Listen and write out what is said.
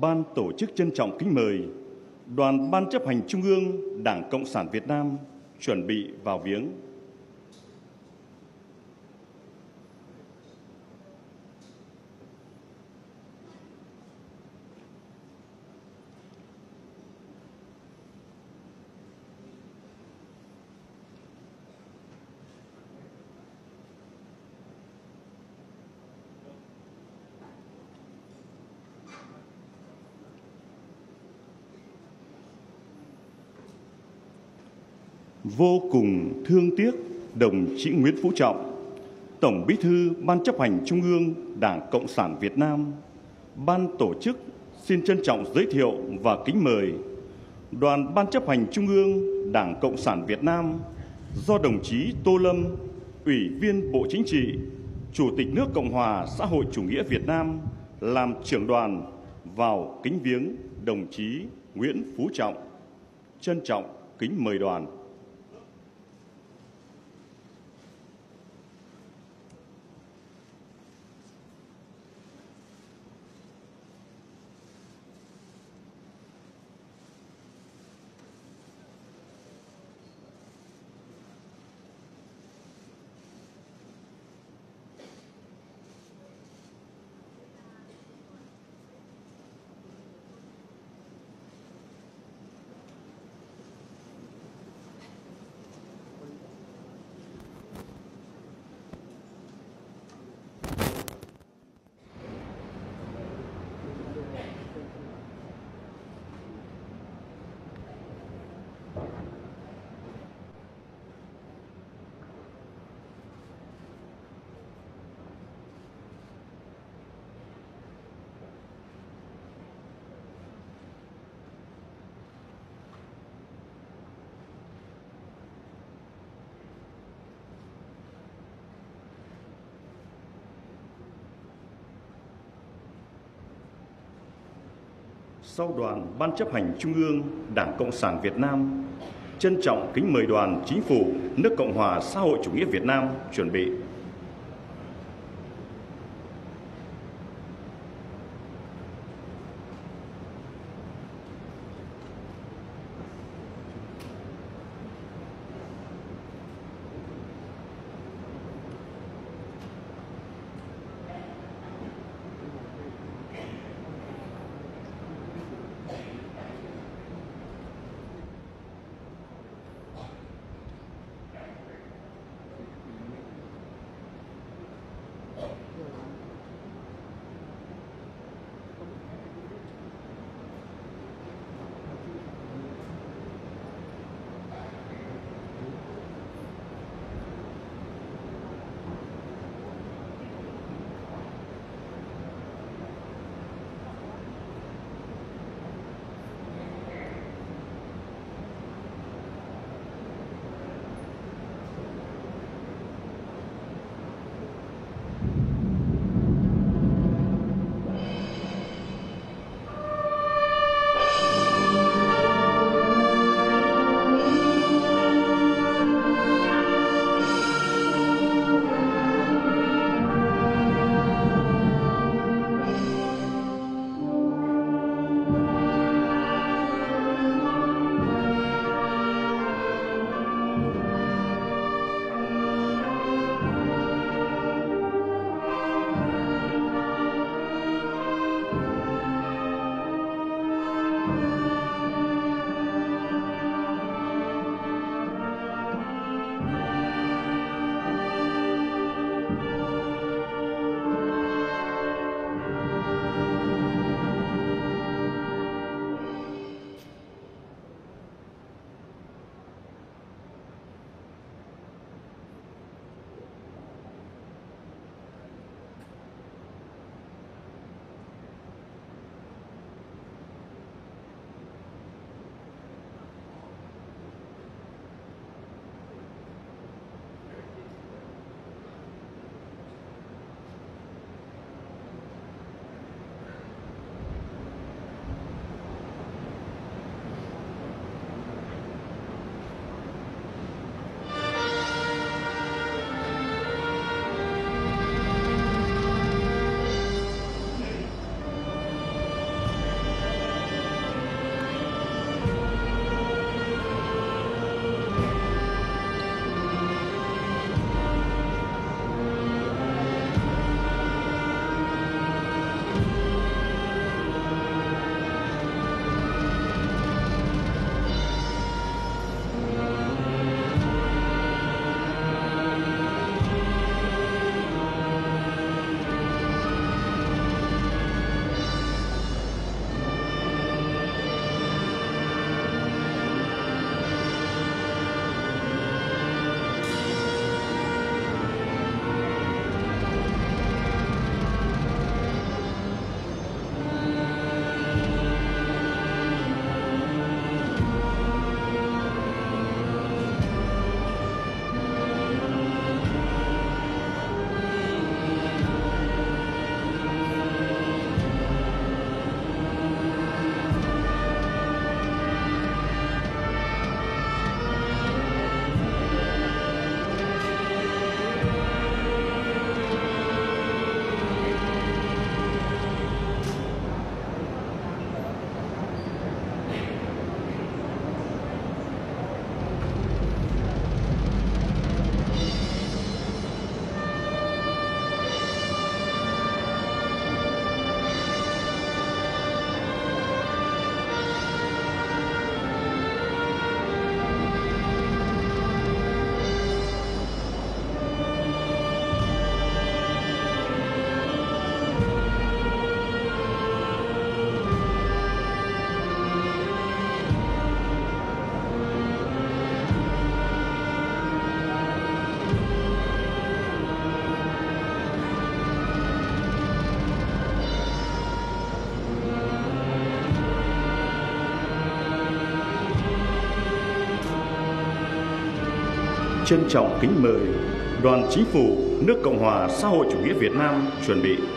Ban tổ chức trân trọng kính mời Đoàn Ban Chấp hành Trung ương Đảng Cộng sản Việt Nam chuẩn bị vào viếng. Vô cùng thương tiếc đồng chí Nguyễn Phú Trọng, Tổng Bí thư Ban Chấp hành Trung ương Đảng Cộng sản Việt Nam, Ban tổ chức xin trân trọng giới thiệu và kính mời Đoàn Ban Chấp hành Trung ương Đảng Cộng sản Việt Nam do đồng chí Tô Lâm, Ủy viên Bộ Chính trị, Chủ tịch nước Cộng hòa xã hội chủ nghĩa Việt Nam làm trưởng đoàn vào kính viếng đồng chí Nguyễn Phú Trọng. Trân trọng kính mời đoàn. Sau Đoàn Ban Chấp hành Trung ương Đảng Cộng sản Việt Nam, trân trọng kính mời Đoàn Chính phủ nước Cộng hòa xã hội chủ nghĩa Việt Nam chuẩn bị. Trân trọng kính mời Đoàn Chính phủ nước Cộng hòa xã hội chủ nghĩa Việt Nam chuẩn bị